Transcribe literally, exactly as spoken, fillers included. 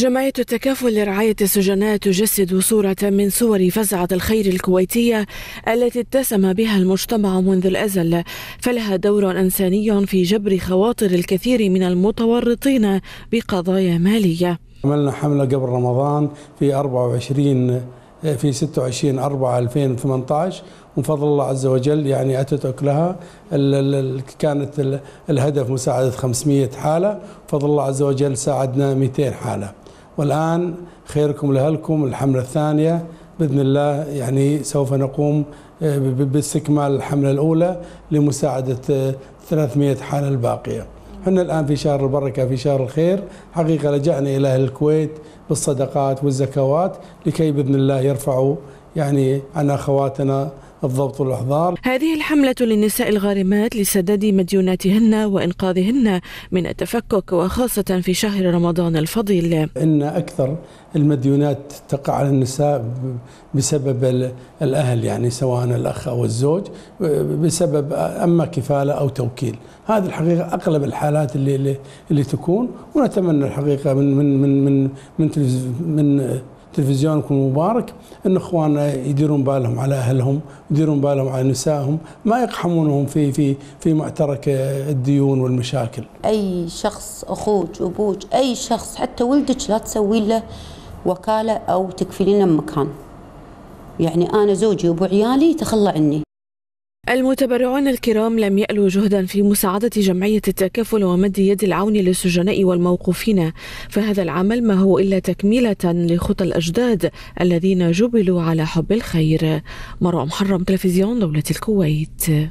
جمعية التكافل لرعاية السجناء تجسد صورة من صور فزعة الخير الكويتية التي اتسم بها المجتمع منذ الأزل، فلها دور إنساني في جبر خواطر الكثير من المتورطين بقضايا مالية. عملنا حملة قبل رمضان في أربعة وعشرين في ستة وعشرين أربعة ألفين وثمانية عشر، ومن فضل الله عز وجل يعني أتتك لها، كانت الهدف مساعدة خمسمئة حالة، وفضل الله عز وجل ساعدنا مئتين حالة، والآن خيركم لأهلكم الحملة الثانية بإذن الله. يعني سوف نقوم باستكمال الحملة الأولى لمساعدة ثلاثمئة حالة الباقية. احنا الآن في شهر البركة، في شهر الخير، حقيقة لجأنا إلى أهل الكويت بالصدقات والزكوات لكي بإذن الله يرفعوا يعني عن أخواتنا الضبط والإحضار. هذه الحملة للنساء الغارمات لسداد مديوناتهن وإنقاذهن من التفكك، وخاصة في شهر رمضان الفضيل. إن أكثر المديونات تقع على النساء بسبب الأهل، يعني سواء الأخ أو الزوج، بسبب أما كفالة أو توكيل. هذه الحقيقة أغلب الحالات اللي اللي تكون، ونتمنى الحقيقة من من من من من, من تلفزيونكم المبارك ان اخواننا يديرون بالهم على اهلهم، يديرون بالهم على نسائهم، ما يقحمونهم في في في معترك الديون والمشاكل. اي شخص، اخوك، ابوك، اي شخص، حتى ولدك لا تسوي له وكاله او تكفلين له مكان. يعني انا زوجي وابو عيالي تخلى عني. المتبرعون الكرام لم يألوا جهدا في مساعدة جمعية التكافل ومد يد العون للسجناء والموقوفين، فهذا العمل ما هو إلا تكملة لخطى الأجداد الذين جبلوا على حب الخير. مروى محرم، تلفزيون دولة الكويت.